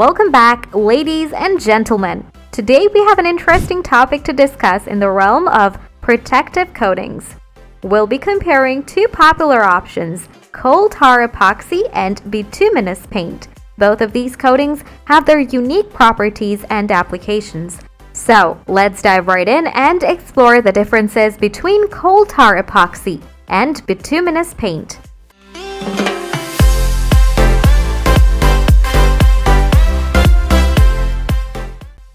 Welcome back, ladies and gentlemen. Today we have an interesting topic to discuss in the realm of protective coatings. We'll be comparing two popular options, coal tar epoxy and bituminous paint. Both of these coatings have their unique properties and applications. So let's dive right in and explore the differences between coal tar epoxy and bituminous paint.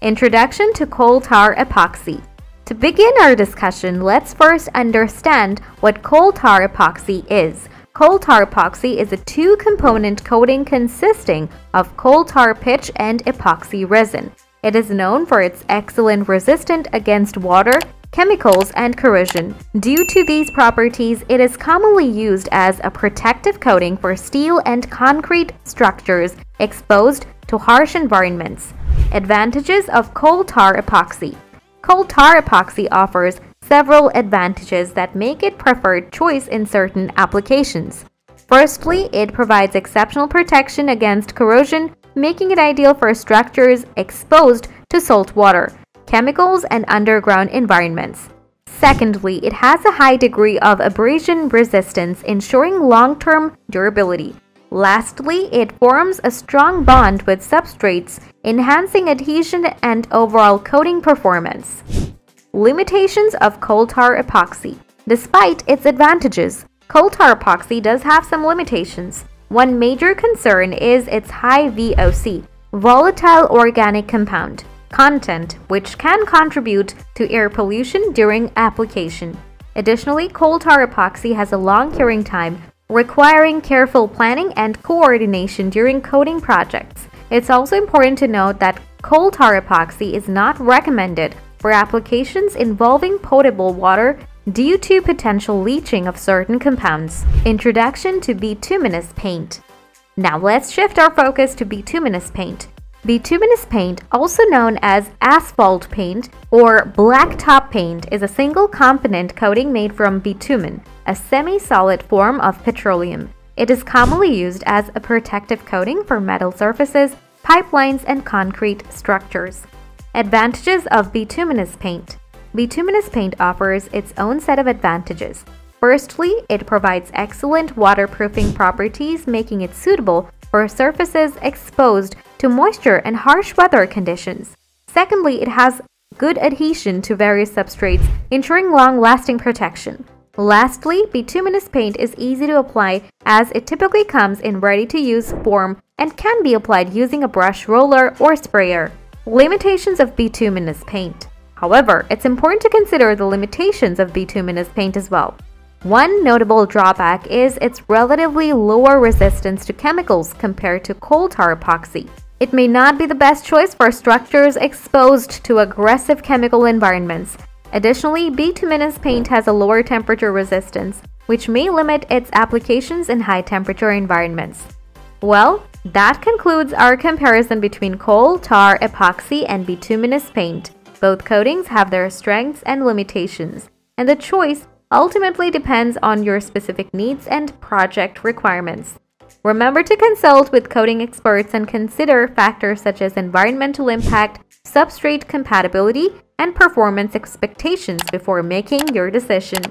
Introduction to coal tar epoxy. To begin our discussion, let's first understand what coal tar epoxy is. Coal tar epoxy is a two-component coating consisting of coal tar pitch and epoxy resin. It is known for its excellent resistance against water, chemicals, and corrosion. Due to these properties, it is commonly used as a protective coating for steel and concrete structures exposed to harsh environments. Advantages of coal tar epoxy. Coal tar epoxy offers several advantages that make it preferred choice in certain applications. Firstly, it provides exceptional protection against corrosion, making it ideal for structures exposed to salt water, chemicals, and underground environments. Secondly, it has a high degree of abrasion resistance, ensuring long-term durability. Lastly, it forms a strong bond with substrates, enhancing adhesion and overall coating performance. Limitations of coal tar epoxy. Despite its advantages, coal tar epoxy does have some limitations. One major concern is its high VOC, volatile organic compound, content, which can contribute to air pollution during application. Additionally, coal tar epoxy has a long curing time, requiring careful planning and coordination during coating projects. It's also important to note that coal tar epoxy is not recommended for applications involving potable water due to potential leaching of certain compounds. Introduction to bituminous paint. Now let's shift our focus to bituminous paint. Bituminous paint, also known as asphalt paint or blacktop paint, is a single-component coating made from bitumen, a semi-solid form of petroleum. It is commonly used as a protective coating for metal surfaces, pipelines, and concrete structures. Advantages of bituminous paint. Bituminous paint offers its own set of advantages. Firstly, it provides excellent waterproofing properties, making it suitable for surfaces exposed to moisture and harsh weather conditions. Secondly, it has good adhesion to various substrates, ensuring long-lasting protection. Lastly, bituminous paint is easy to apply as it typically comes in ready-to-use form and can be applied using a brush, roller, or sprayer. Limitations of bituminous paint. However, it's important to consider the limitations of bituminous paint as well. One notable drawback is its relatively lower resistance to chemicals compared to coal tar epoxy. It may not be the best choice for structures exposed to aggressive chemical environments. Additionally, bituminous paint has a lower temperature resistance, which may limit its applications in high-temperature environments. Well, that concludes our comparison between coal tar epoxy and bituminous paint. Both coatings have their strengths and limitations, and the choice ultimately depends on your specific needs and project requirements. Remember to consult with coating experts and consider factors such as environmental impact, substrate compatibility, and performance expectations before making your decision.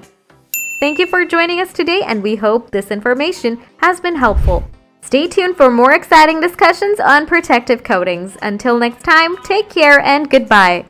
Thank you for joining us today, and we hope this information has been helpful. Stay tuned for more exciting discussions on protective coatings. Until next time, take care and goodbye.